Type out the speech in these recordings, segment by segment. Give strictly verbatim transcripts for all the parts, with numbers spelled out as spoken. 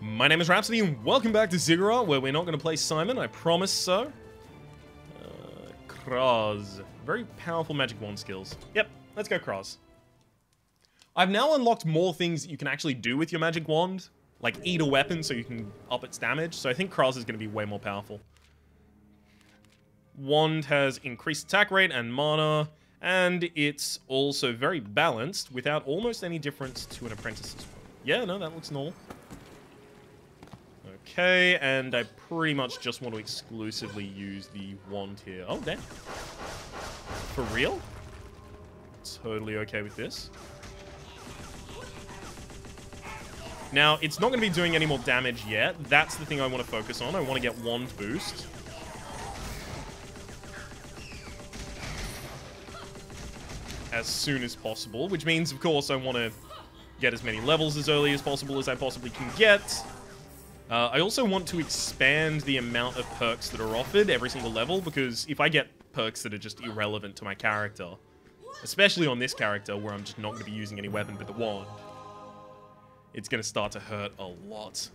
My name is Rhapsody, and welcome back to Ziggurat, where we're not going to play Simon, I promise so. Uh, Kras. Very powerful magic wand skills. Yep, let's go Kras. I've now unlocked more things that you can actually do with your magic wand, like eat a weapon so you can up its damage, so I think Kras is going to be way more powerful. Wand has increased attack rate and mana, and it's also very balanced without almost any difference to an apprentice's one. Yeah, no, that looks normal. Okay, and I pretty much just want to exclusively use the wand here. Oh, damn. For real? Totally okay with this. Now, it's not going to be doing any more damage yet. That's the thing I want to focus on. I want to get wand boost. As soon as possible, which means, of course, I want to get as many levels as early as possible as I possibly can get. Uh, I also want to expand the amount of perks that are offered every single level, because if I get perks that are just irrelevant to my character, especially on this character where I'm just not going to be using any weapon but the wand, it's going to start to hurt a lot.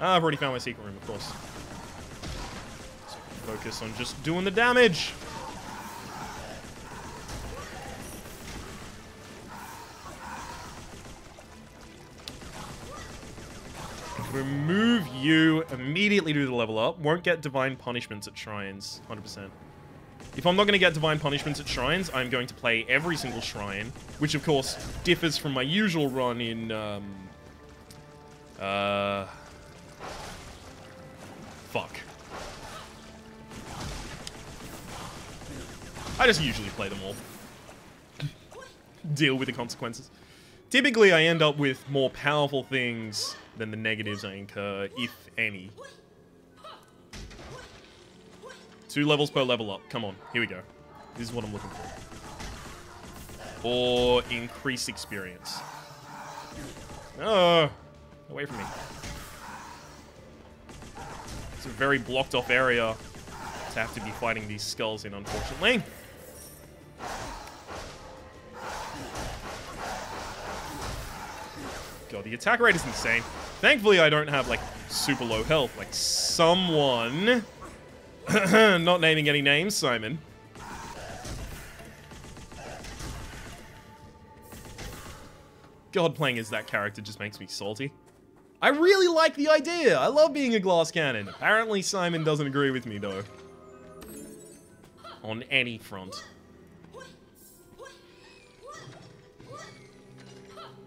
Ah, I've already found my secret room, of course. So focus on just doing the damage. Remove you, immediately do the level up. Won't get divine punishments at shrines, one hundred percent. If I'm not going to get divine punishments at shrines, I'm going to play every single shrine, which of course differs from my usual run in, um... Uh... Fuck. I just usually play them all. Deal with the consequences. Typically, I end up with more powerful things than the negatives I incur, if any. Two levels per level up. Come on, here we go. This is what I'm looking for. Or increase experience. No! Away from me. It's a very blocked off area to have to be fighting these skulls in, unfortunately. God, the attack rate is insane. Thankfully, I don't have, like, super low health. Like, someone... Not naming any names, Simon. God, playing as that character just makes me salty. I really like the idea. I love being a glass cannon. Apparently, Simon doesn't agree with me, though. On any front.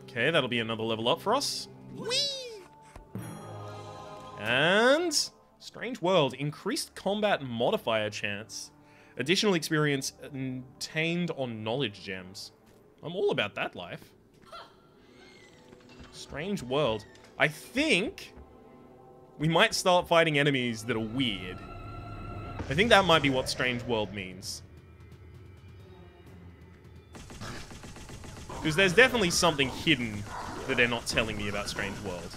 Okay, that'll be another level up for us. Whee! And... Strange World. Increased combat modifier chance. Additional experience obtained on knowledge gems. I'm all about that life. Strange World. I think... we might start fighting enemies that are weird. I think that might be what Strange World means. Because there's definitely something hidden that they're not telling me about Strange World.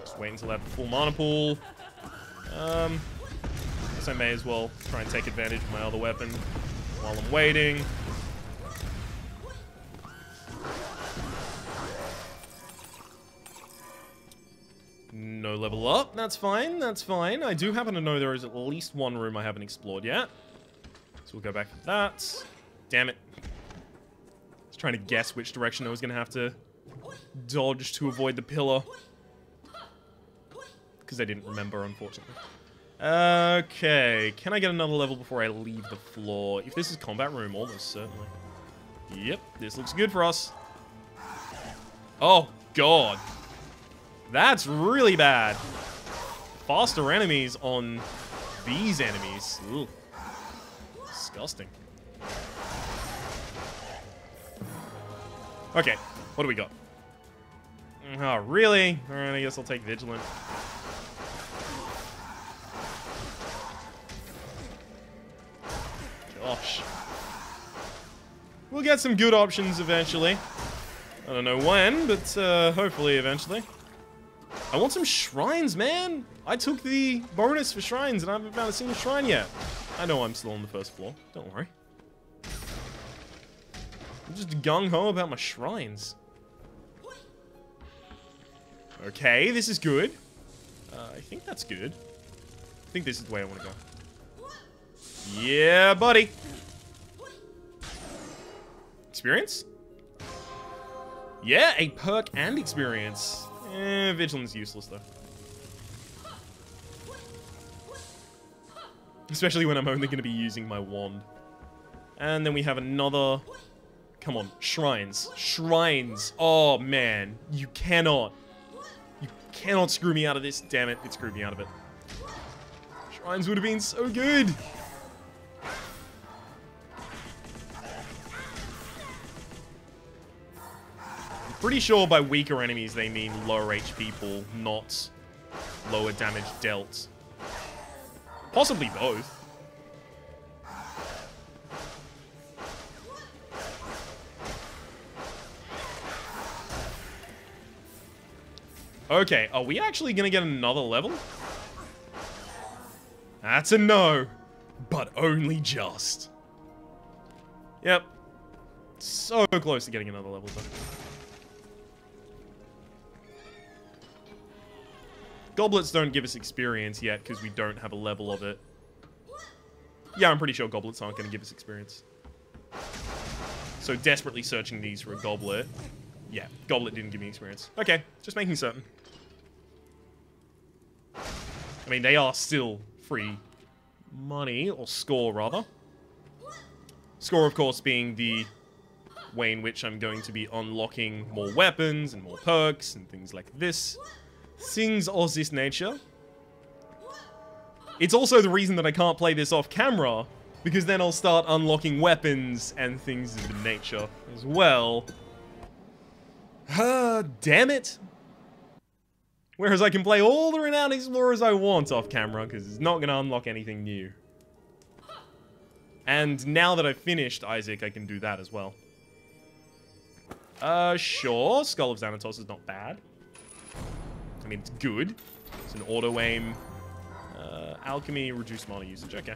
Just wait until I have a full mana pool. Um, I guess I may as well try and take advantage of my other weapon while I'm waiting. No level up. That's fine. That's fine. I do happen to know there is at least one room I haven't explored yet. So we'll go back to that. Damn it. I was trying to guess which direction I was going to have to dodge to avoid the pillar. Because I didn't remember, unfortunately. Okay. Can I get another level before I leave the floor? If this is combat room, almost certainly. Yep. This looks good for us. Oh, God. That's really bad. Faster enemies on these enemies. Ooh. Disgusting. Okay, what do we got? Oh, really? Alright, I guess I'll take Vigilant. Gosh. We'll get some good options eventually. I don't know when, but uh, hopefully eventually. I want some shrines, man! I took the bonus for shrines and I haven't found a single shrine yet. I know I'm still on the first floor. Don't worry. I'm just gung-ho about my shrines. Okay, this is good. Uh, I think that's good. I think this is the way I want to go. Yeah, buddy. Experience? Yeah, a perk and experience. Eh, vigilance useless, though. Especially when I'm only going to be using my wand. And then we have another... Come on, shrines. Shrines. Oh, man. You cannot. You cannot screw me out of this. Damn it, it screwed me out of it. Shrines would have been so good. I'm pretty sure by weaker enemies, they mean lower H P pool, not lower damage dealt. Possibly both. Okay, are we actually gonna get another level? That's a no, but only just. Yep. So close to getting another level, though. Goblets don't give us experience yet because we don't have a level of it. Yeah, I'm pretty sure goblets aren't gonna give us experience. So desperately searching these for a goblet. Yeah, goblet didn't give me experience. Okay, just making certain. I mean, they are still free money, or score, rather. Score, of course, being the way in which I'm going to be unlocking more weapons and more perks and things like this. Things of this nature. It's also the reason that I can't play this off camera, because then I'll start unlocking weapons and things of the nature as well. Ah, damn it. Whereas I can play all the Renowned Explorers I want off camera, because it's not going to unlock anything new. And now that I've finished Isaac, I can do that as well. Uh, sure, Skull of Xanatos is not bad. I mean, it's good. It's an auto-aim. Uh, alchemy, reduced mana usage, okay.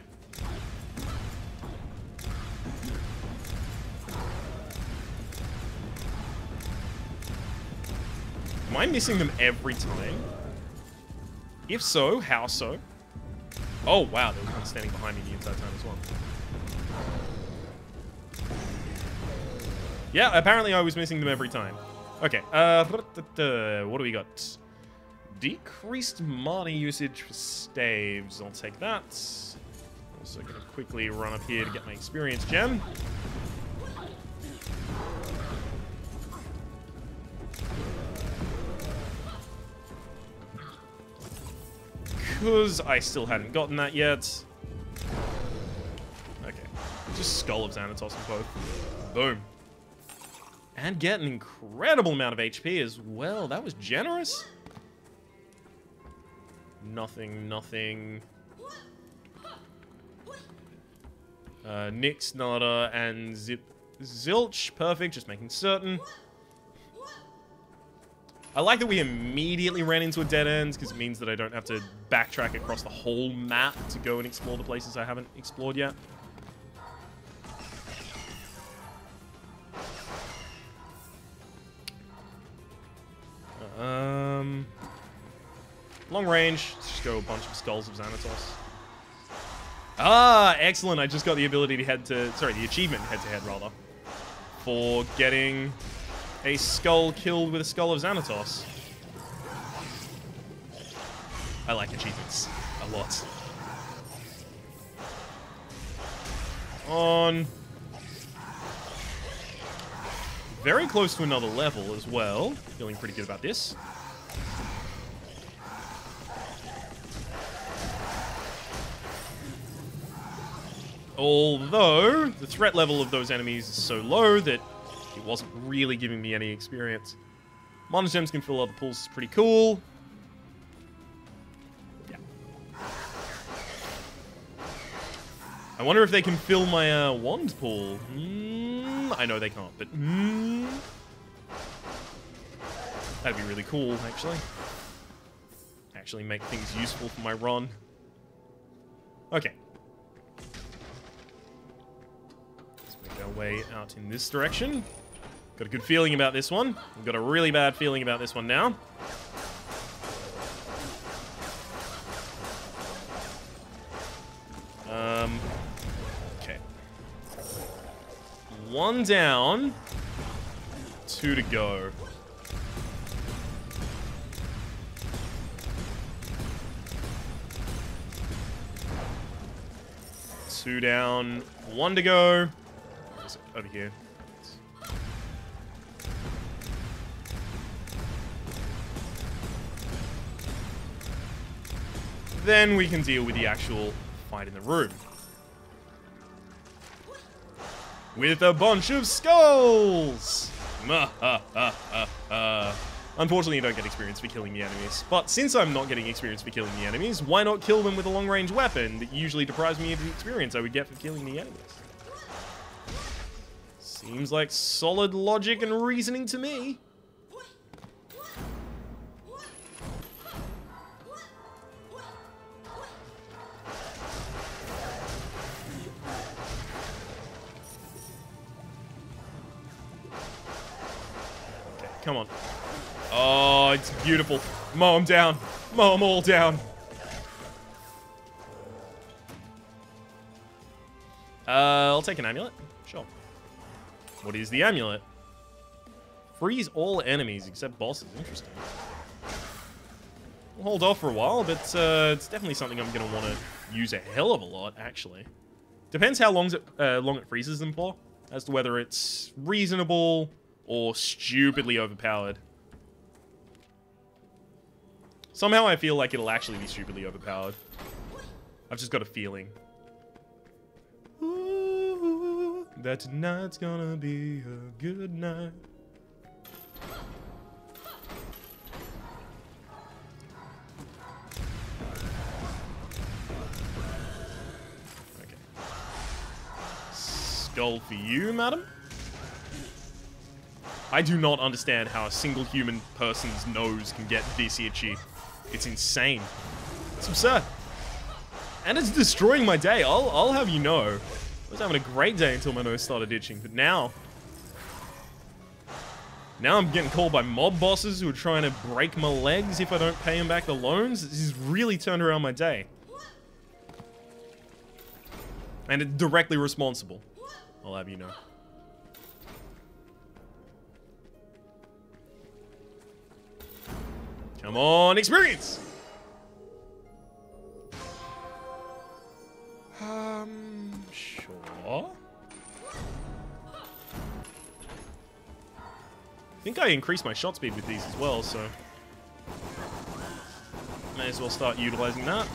Am I missing them every time? If so, how so? Oh, wow, there was one standing behind me the entire time as well. Yeah, apparently I was missing them every time. Okay, uh, what do we got? Decreased mana usage for staves. I'll take that. Also gonna quickly run up here to get my experience gem. Because I still hadn't gotten that yet. Okay. Just Skull of Xanatos and both. Boom. And get an incredible amount of H P as well. That was generous. Nothing, nothing. Uh, Nix, nada, and zip, zilch. Perfect, just making certain. I like that we immediately ran into a dead end, because it means that I don't have to backtrack across the whole map to go and explore the places I haven't explored yet. Um, long range, let's just go a bunch of Skulls of Xanatos. Ah, excellent, I just got the ability to head to, sorry, the achievement head-to-head, rather, for getting... a skull killed with a Skull of Xanatos. I like achievements a lot. On. Very close to another level as well. Feeling pretty good about this. Although, the threat level of those enemies is so low that it wasn't really giving me any experience. Mana gems can fill other pools. It's pretty cool. Yeah. I wonder if they can fill my uh, wand pool. Mm, I know they can't, but... Mm, that'd be really cool, actually. Actually make things useful for my run. Okay. way out in this direction. Got a good feeling about this one. We've got a really bad feeling about this one now. Um, okay. One down. Two to go. Two down, one to go. Over here. Then we can deal with the actual fight in the room. With a bunch of skulls! Unfortunately, you don't get experience for killing the enemies. But since I'm not getting experience for killing the enemies, why not kill them with a long-range weapon that usually deprives me of the experience I would get for killing the enemies? Seems like solid logic and reasoning to me. Okay, come on. Oh, it's beautiful. Mow them down. Mow them all down. Uh, I'll take an amulet. Sure. What is the amulet? Freeze all enemies except bosses. Interesting. We'll hold off for a while, but uh, it's definitely something I'm going to want to use a hell of a lot, actually. Depends how long's it, uh, long it freezes them for, as to whether it's reasonable or stupidly overpowered. Somehow I feel like it'll actually be stupidly overpowered. I've just got a feeling. Ooh, that tonight's gonna be a good night. Okay. Skull for you, madam. I do not understand how a single human person's nose can get this itchy. It's insane. It's absurd. And it's destroying my day. I'll, I'll have you know. I was having a great day until my nose started itching. But now... Now I'm getting called by mob bosses who are trying to break my legs if I don't pay them back the loans. This has really turned around my day. And it's directly responsible. I'll have you know. Come on, experience! Um, sure. I think I increased my shot speed with these as well, so... May as well start utilizing that.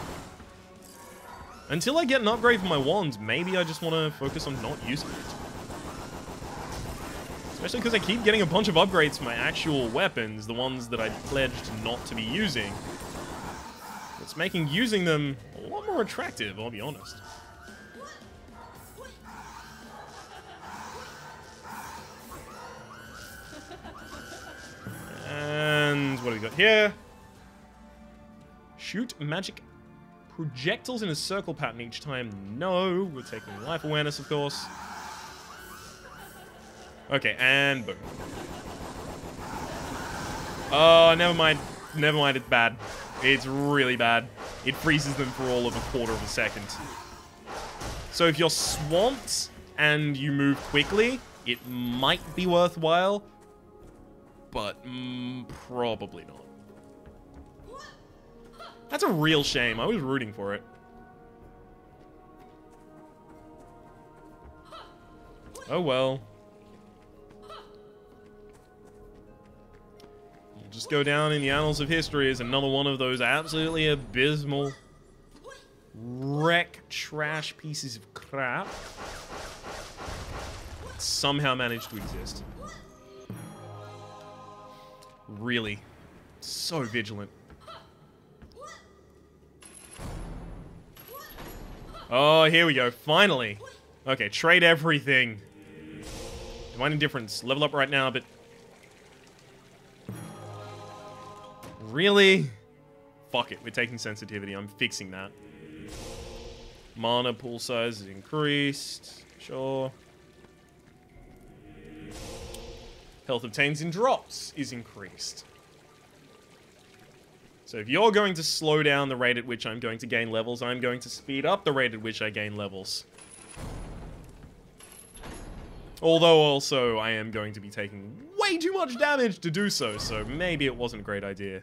Until I get an upgrade for my wand, maybe I just want to focus on not using it. Especially because I keep getting a bunch of upgrades for my actual weapons, the ones that I pledged not to be using. It's making using them a lot more attractive, I'll be honest. And what do we got here? Shoot magic projectiles in a circle pattern each time. No, we're taking life awareness, of course. Okay, and boom. Oh, never mind. Never mind, it's bad. It's really bad. It freezes them for all of a quarter of a second. So if you're swamped and you move quickly, it might be worthwhile, but mm, probably not. That's a real shame. I was rooting for it. Oh well. Just go down in the annals of history as another one of those absolutely abysmal wreck trash pieces of crap that somehow managed to exist. Really, so vigilant. Oh, here we go, finally. Okay, trade everything. Divine indifference, level up right now, but really? Fuck it. We're taking sensitivity. I'm fixing that. Mana pool size is increased. Sure. Health obtained in drops is increased. So if you're going to slow down the rate at which I'm going to gain levels, I'm going to speed up the rate at which I gain levels. Although also, I am going to be taking way too much damage to do so, so maybe it wasn't a great idea.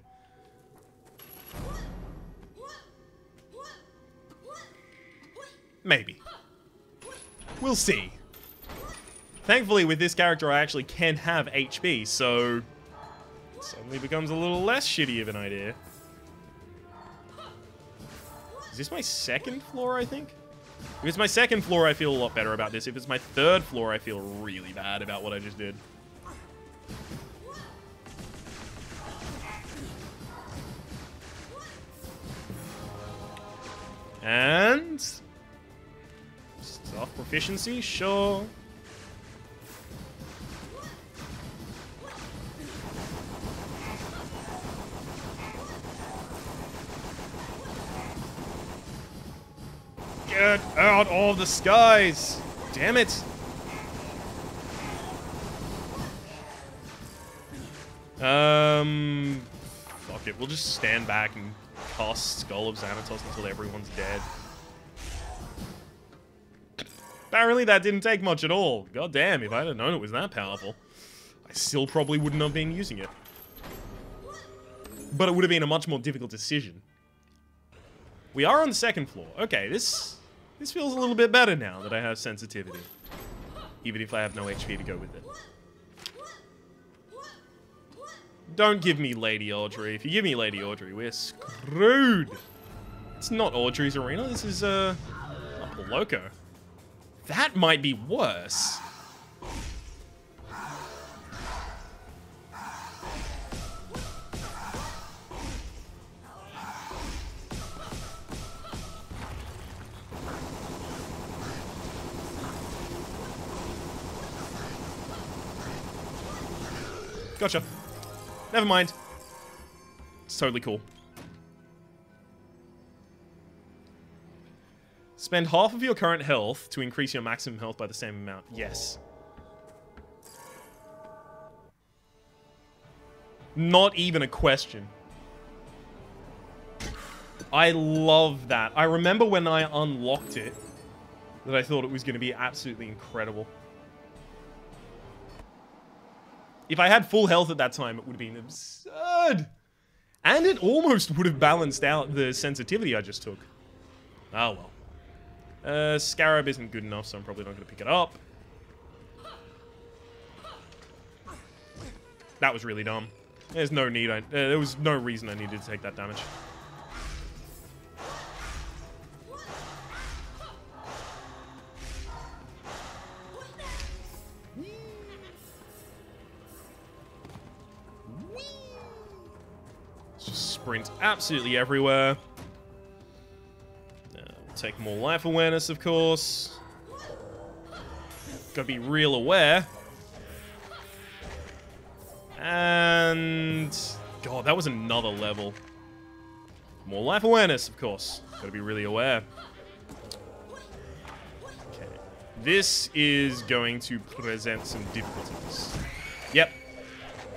Maybe. We'll see. Thankfully, with this character, I actually can have H P, so it suddenly becomes a little less shitty of an idea. Is this my second floor, I think? If it's my second floor, I feel a lot better about this. If it's my third floor, I feel really bad about what I just did. And stuff proficiency, sure. Get out of the skies! Damn it! Um... Fuck it, we'll just stand back and cast Skull of Xanatos until everyone's dead. Apparently that didn't take much at all. God damn, if I had known it was that powerful, I still probably wouldn't have been using it. But it would have been a much more difficult decision. We are on the second floor. Okay, this this feels a little bit better now that I have sensitivity. Even if I have no H P to go with it. Don't give me Lady Audrey. If you give me Lady Audrey, we're screwed. It's not Audrey's arena. This is, uh, a Boloko. That might be worse. Gotcha. Never mind. It's totally cool. Spend half of your current health to increase your maximum health by the same amount. Yes. Not even a question. I love that. I remember when I unlocked it that I thought it was going to be absolutely incredible. If I had full health at that time, it would have been absurd. And it almost would have balanced out the sensitivity I just took. Ah, well. Uh, Scarab isn't good enough, so I'm probably not going to pick it up. That was really dumb. There's no need. I, uh, there was no reason I needed to take that damage. Sprint absolutely everywhere. Uh, we'll take more life awareness, of course. Gotta be real aware. And God, that was another level. More life awareness, of course. Gotta be really aware. Okay. This is going to present some difficulties. Yep.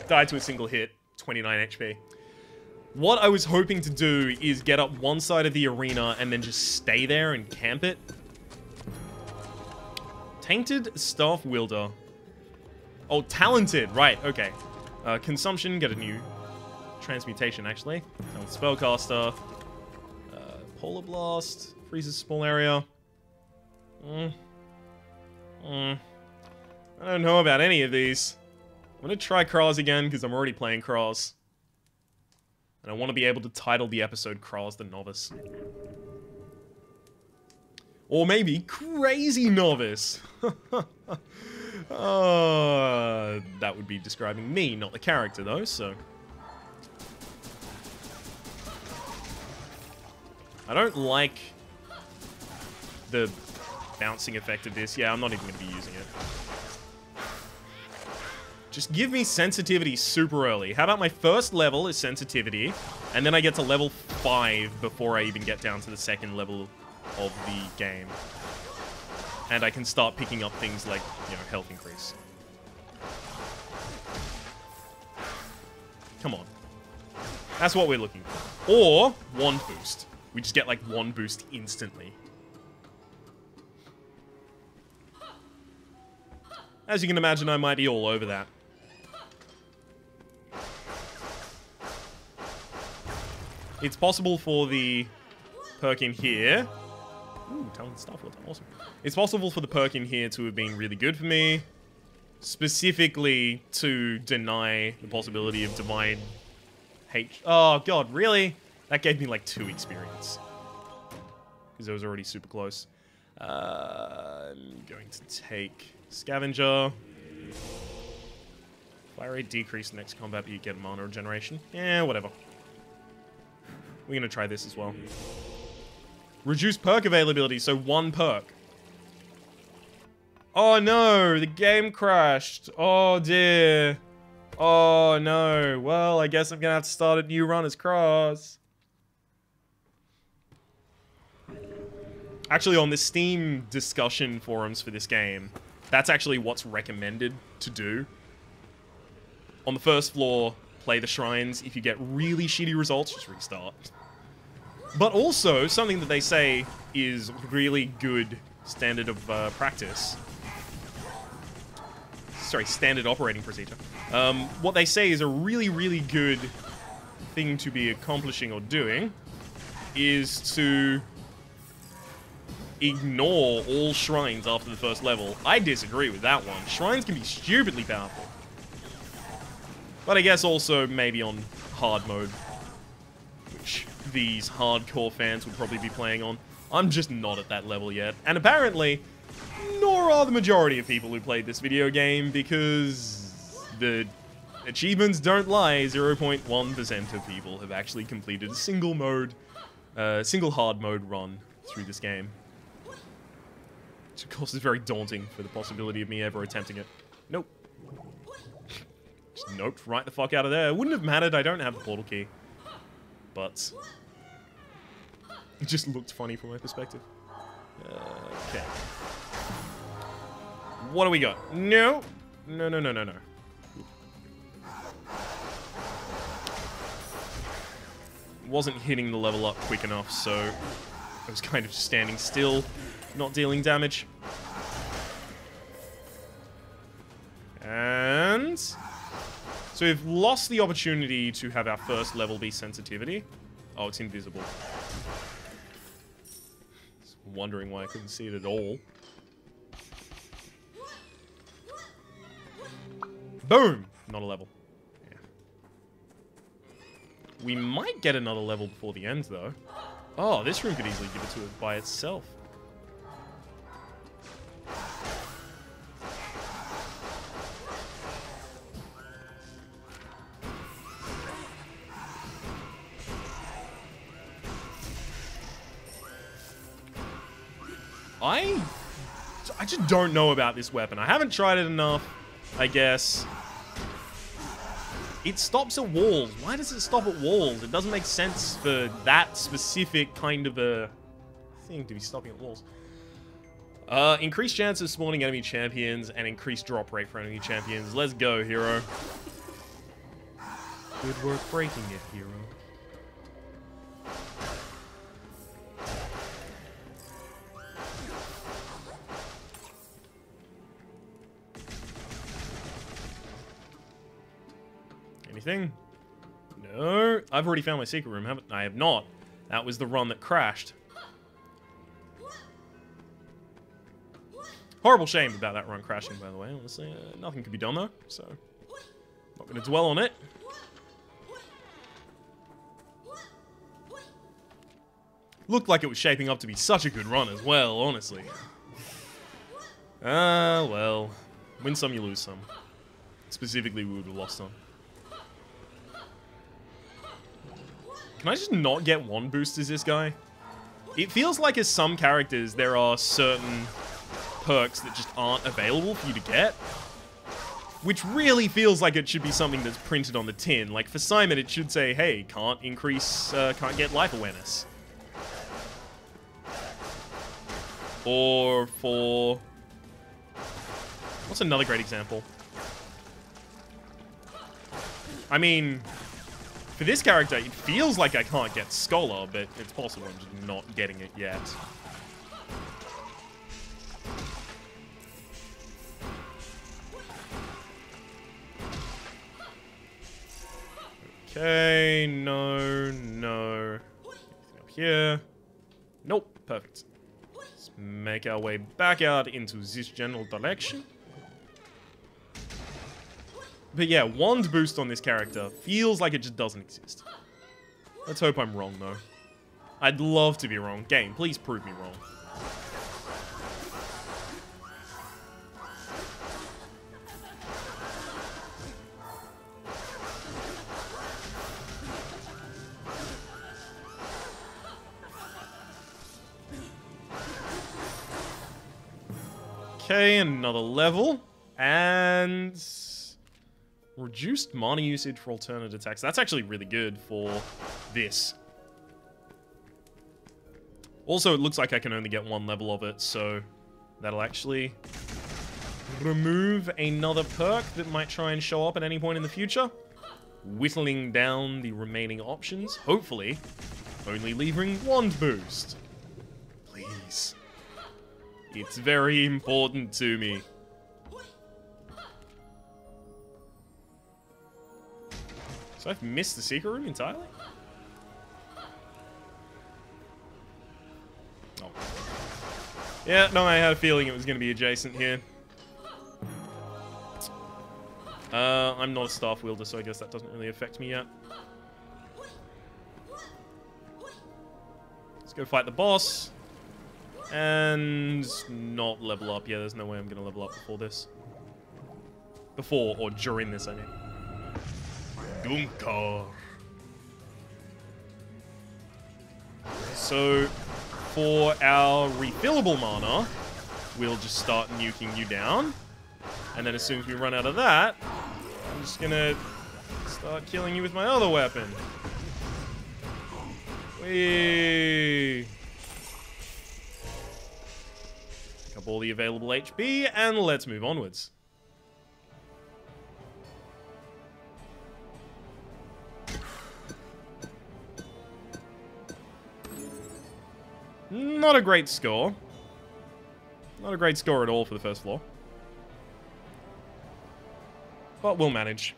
Died to a single hit. twenty-nine H P. What I was hoping to do is get up one side of the arena and then just stay there and camp it. Tainted Staff Wielder. Oh, talented. Right, okay. Uh, consumption, get a new transmutation, actually. Talented Spellcaster. Uh, Polar Blast. Freezes small area. Mm. Mm. I don't know about any of these. I'm going to try Kras again because I'm already playing Kras. And I want to be able to title the episode Kras the Novice. Or maybe Crazy Novice. uh, that would be describing me, not the character though, so. I don't like the bouncing effect of this. Yeah, I'm not even going to be using it. Just give me sensitivity super early. How about my first level is sensitivity, and then I get to level five before I even get down to the second level of the game. And I can start picking up things like, you know, health increase. Come on. That's what we're looking for. Or wand boost. We just get like wand boost instantly. As you can imagine, I might be all over that. It's possible for the perk in here. Ooh, Talon Starfield, awesome. It's possible for the perk in here to have been really good for me. Specifically to deny the possibility of divine H. Oh god, really? That gave me like two experience. Because I was already super close. Uh, I'm going to take Scavenger. Fire rate decreased next combat, but you get a mana regeneration. Yeah, whatever. We're going to try this as well. Reduce perk availability, so one perk. Oh no, the game crashed. Oh dear. Oh no. Well, I guess I'm going to have to start a new run as Kras. Actually, on the Steam discussion forums for this game, that's actually what's recommended to do. On the first floor, play the shrines. If you get really shitty results, just restart. But also, something that they say is really good standard of uh, practice. Sorry, standard operating procedure. Um, what they say is a really, really good thing to be accomplishing or doing is to ignore all shrines after the first level. I disagree with that one. Shrines can be stupidly powerful. But I guess also maybe on hard mode, which these hardcore fans would probably be playing on. I'm just not at that level yet. And apparently, nor are the majority of people who played this video game, because the achievements don't lie, zero point one percent of people have actually completed a single mode, uh, single hard mode run through this game. Which of course is very daunting for the possibility of me ever attempting it. Nope. Just noped right the fuck out of there. It wouldn't have mattered, I don't have the portal key. But it just looked funny from my perspective. Okay. What do we got? No. No, no, no, no, no. Wasn't hitting the level up quick enough, so I was kind of just standing still, not dealing damage. And so we've lost the opportunity to have our first level be sensitivity. Oh, it's invisible. Just wondering why I couldn't see it at all. Boom! Not a level. Yeah. We might get another level before the end, though. Oh, this room could easily give it to it by itself. I, I just don't know about this weapon. I haven't tried it enough, I guess. It stops at walls. Why does it stop at walls? It doesn't make sense for that specific kind of a thing to be stopping at walls. Uh, increased chance of spawning enemy champions and increased drop rate for enemy champions. Let's go, hero. Good work breaking it, hero. Anything? No. I've already found my secret room, haven't I? I have not. That was the run that crashed. Horrible shame about that run crashing, by the way. Honestly, uh, nothing could be done though, so not going to dwell on it. Looked like it was shaping up to be such a good run as well, honestly. Ah, uh, well. Win some, you lose some. Specifically, we would have lost some. Can I just not get wand boost as this guy? It feels like as some characters, there are certain perks that just aren't available for you to get. Which really feels like it should be something that's printed on the tin. Like for Simon, it should say, hey, can't increase, uh, can't get life awareness. Or for... what's another great example? I mean, For this character, it feels like I can't get Scholar, but it's possible I'm just not getting it yet. Okay, no, no. Up here. Nope, perfect. Let's make our way back out into this general direction. But yeah, wand boost on this character feels like it just doesn't exist. Let's hope I'm wrong, though. I'd love to be wrong. Game, please prove me wrong. Okay, another level, and reduced mana usage for alternate attacks. That's actually really good for this. Also, it looks like I can only get one level of it, so that'll actually remove another perk that might try and show up at any point in the future. Whittling down the remaining options, hopefully only leaving wand boost. Please. It's very important to me. So I've missed the secret room entirely? Oh. Yeah, no, I had a feeling it was going to be adjacent here. Uh, I'm not a staff wielder, so I guess that doesn't really affect me yet. Let's go fight the boss. And not level up. Yeah, there's no way I'm going to level up before this. Before, or during this, I mean. Gunkar. So, for our refillable mana, we'll just start nuking you down. And then as soon as we run out of that, I'm just going to start killing you with my other weapon. Whee! Up all the available H P, and let's move onwards. Not a great score. Not a great score at all for the first floor. But we'll manage.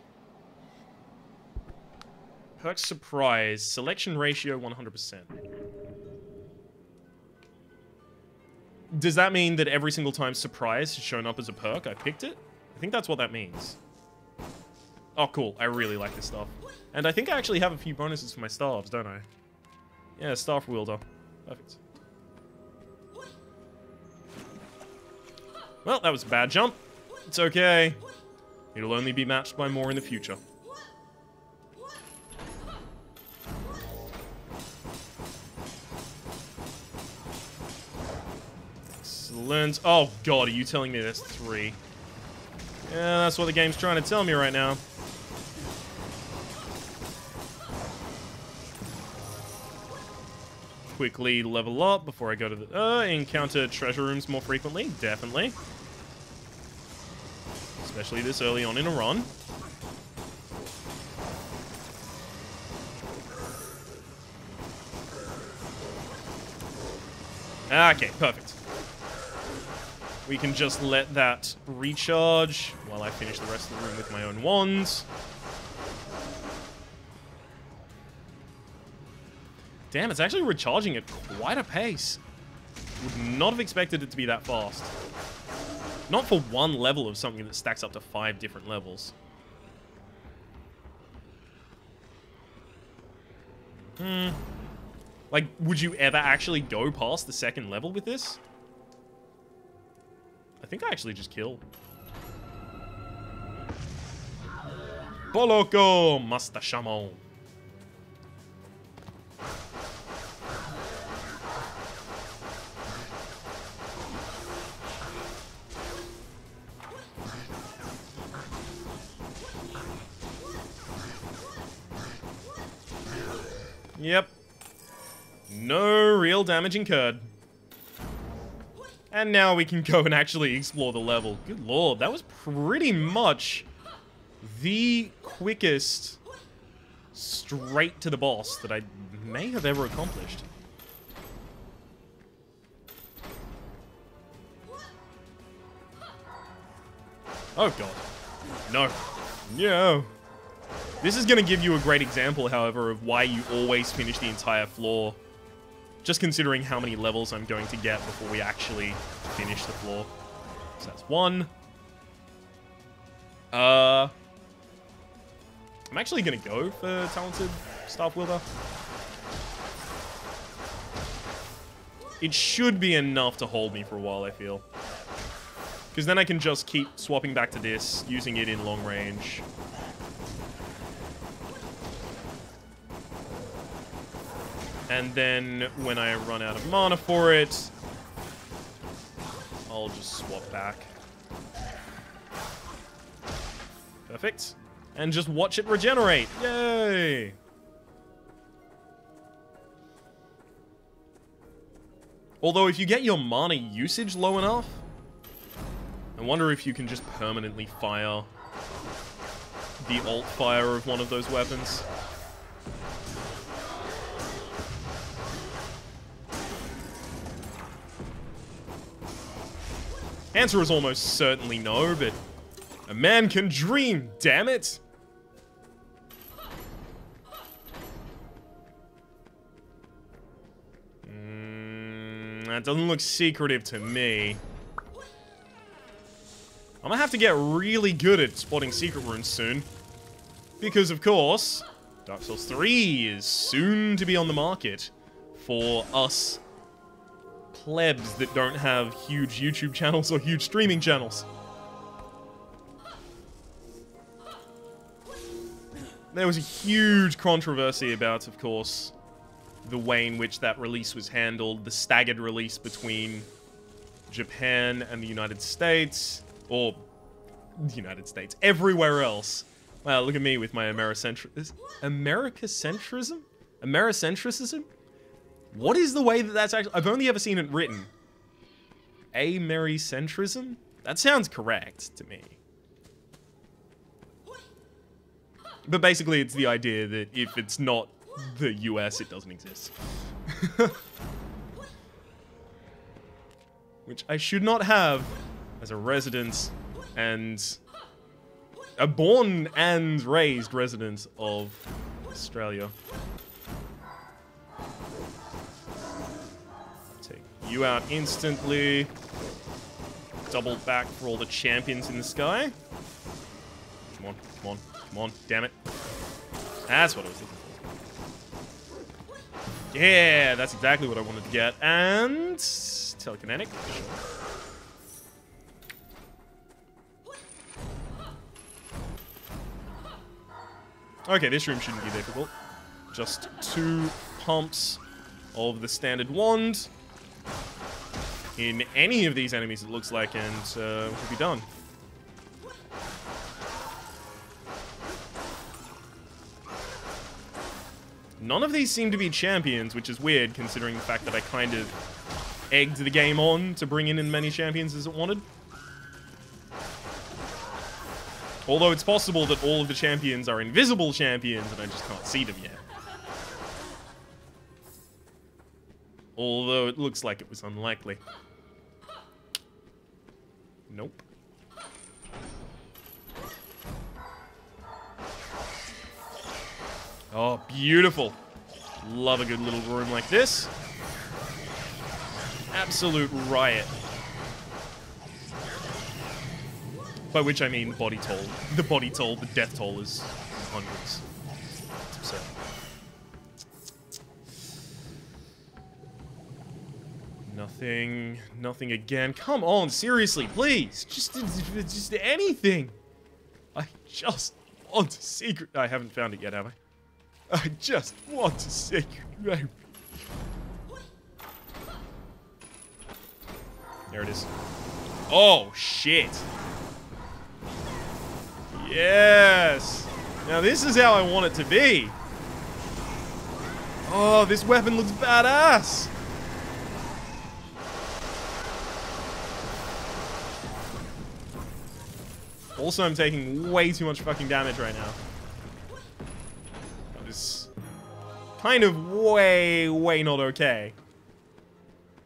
Perk surprise. Selection ratio one hundred percent. Does that mean that every single time surprise has shown up as a perk, I picked it? I think that's what that means. Oh, cool. I really like this stuff. And I think I actually have a few bonuses for my staffs, don't I? Yeah, staff wielder. Perfect. Well, that was a bad jump. It's okay. It'll only be matched by more in the future. Learns. Oh god, are you telling me there's three? Yeah, that's what the game's trying to tell me right now. Quickly level up before I go to the... Uh, encounter treasure rooms more frequently, definitely. Especially this early on in a run. Okay, perfect. We can just let that recharge while I finish the rest of the room with my own wands. Damn, it's actually recharging at quite a pace. Would not have expected it to be that fast. Not for one level of something that stacks up to five different levels. Hmm. Like, would you ever actually go past the second level with this? I think I actually just killed. Boloko, Master Shamo. Yep. No real damage incurred. And now we can go and actually explore the level. Good lord, that was pretty much the quickest straight to the boss that I may have ever accomplished. Oh god. No. No. This is going to give you a great example, however, of why you always finish the entire floor. Just considering how many levels I'm going to get before we actually finish the floor. So that's one. Uh... I'm actually going to go for Talented Staff Wielder. It should be enough to hold me for a while, I feel. Because then I can just keep swapping back to this, using it in long range. And then when I run out of mana for it, I'll just swap back. Perfect. And just watch it regenerate. Yay! Although if you get your mana usage low enough, I wonder if you can just permanently fire the alt fire of one of those weapons. Answer is almost certainly no, but a man can dream, damn it! Mm, that doesn't look secretive to me. I'm gonna have to get really good at spotting secret rooms soon. Because, of course, Dark Souls three is soon to be on the market for us plebs that don't have huge YouTube channels or huge streaming channels. There was a huge controversy about, of course, the way in which that release was handled, the staggered release between Japan and the United States, or the United States, everywhere else. Wow, look at me with my Americentrism. Americacentrism? Americentricism? What is the way that that's actually... I've only ever seen it written. Americentrism? That sounds correct to me. But basically, it's the idea that if it's not the U S, it doesn't exist. Which I should not have as a resident and... a born and raised resident of Australia. You out instantly. Double back for all the champions in the sky. Come on, come on, come on, damn it. That's what I was looking for. Yeah, that's exactly what I wanted to get. And... telekinetic. Okay, this room shouldn't be difficult. Just two pumps of the standard wand in any of these enemies, it looks like, and uh, we'll be done. None of these seem to be champions, which is weird, considering the fact that I kind of egged the game on to bring in as many champions as it wanted. Although it's possible that all of the champions are invisible champions, and I just can't see them yet. Although it looks like it was unlikely. Nope. Oh, beautiful. Love a good little room like this. Absolute riot. By which I mean body toll. The body toll, the death toll is hundreds. It's absurd. Nothing, nothing again. Come on, seriously, please. Just, just anything. I just want a secret. I haven't found it yet, have I? I just want a secret. There it is. Oh, shit. Yes. Now this is how I want it to be. Oh, this weapon looks badass. Also, I'm taking way too much fucking damage right now. kind of way, way not okay.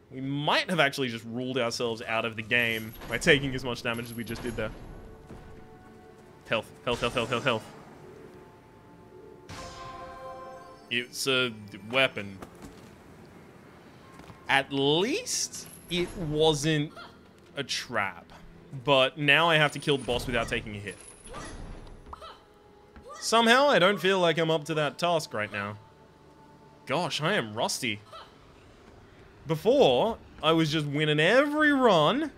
We might have actually just ruled ourselves out of the game by taking as much damage as we just did there. Health, health, health, health, health, health. It's a weapon. At least it wasn't a trap. But now I have to kill the boss without taking a hit. Somehow I don't feel like I'm up to that task right now. Gosh, I am rusty. Before, I was just winning every run,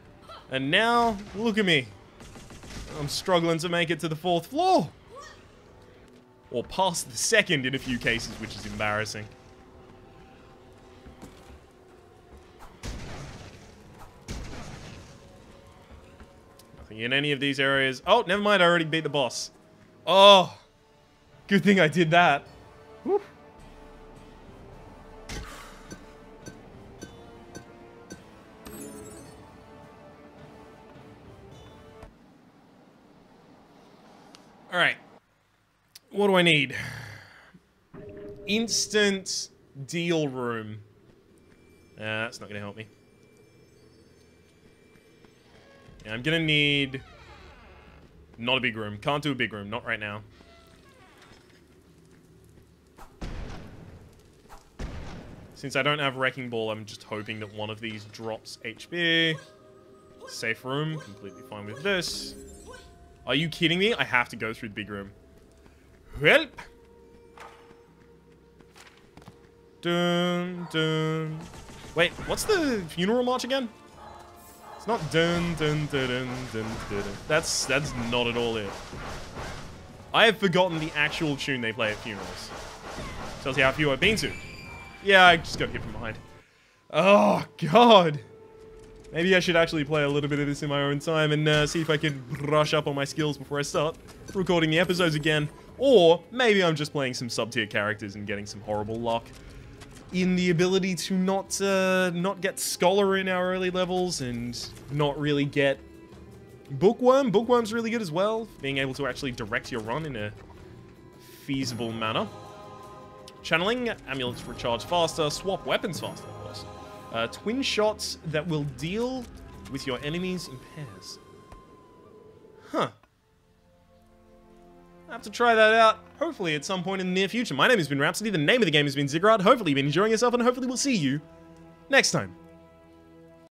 and now, look at me. I'm struggling to make it to the fourth floor. Or past the second in a few cases, which is embarrassing. Nothing in any of these areas. Oh, never mind, I already beat the boss. Oh, good thing I did that. Whew. All right, what do I need? Instant deal room. Uh, that's not gonna help me. Yeah, I'm gonna need not a big room. Can't do a big room, not right now. Since I don't have Wrecking Ball, I'm just hoping that one of these drops H P. Safe room, completely fine with this. Are you kidding me? I have to go through the big room. Help! Dun, dun. Wait, what's the funeral march again? It's not dun, dun, dun, dun, dun, dun. That's, that's not at all it. I have forgotten the actual tune they play at funerals. Tells you how few I've been to. Yeah, I just got hit from behind. Oh, God. Maybe I should actually play a little bit of this in my own time and uh, see if I can brush up on my skills before I start recording the episodes again. Or maybe I'm just playing some sub-tier characters and getting some horrible luck in the ability to not uh, not get Scholar in our early levels and not really get Bookworm. Bookworm's really good as well, being able to actually direct your run in a feasible manner. Channeling, amulets recharge faster, swap weapons faster, of course. Uh, twin shots that will deal with your enemies in pairs. Huh. I have to try that out, hopefully at some point in the near future. My name has been Rhapsody, the name of the game has been Ziggurat. Hopefully you've been enjoying yourself, and hopefully we'll see you next time.